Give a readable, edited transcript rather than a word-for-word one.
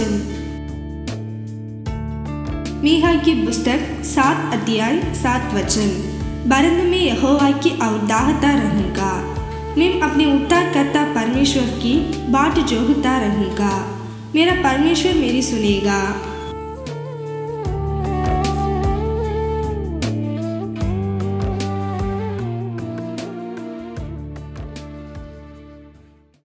वचन। मीका की पुस्तक 7 अध्याय 7 वचन। बारंद में यहोवा की अवधाहता रहूँगा, मैं अपने उद्धारकर्ता परमेश्वर की बाट जोहता रहूँगा, मेरा परमेश्वर मेरी सुनेगा।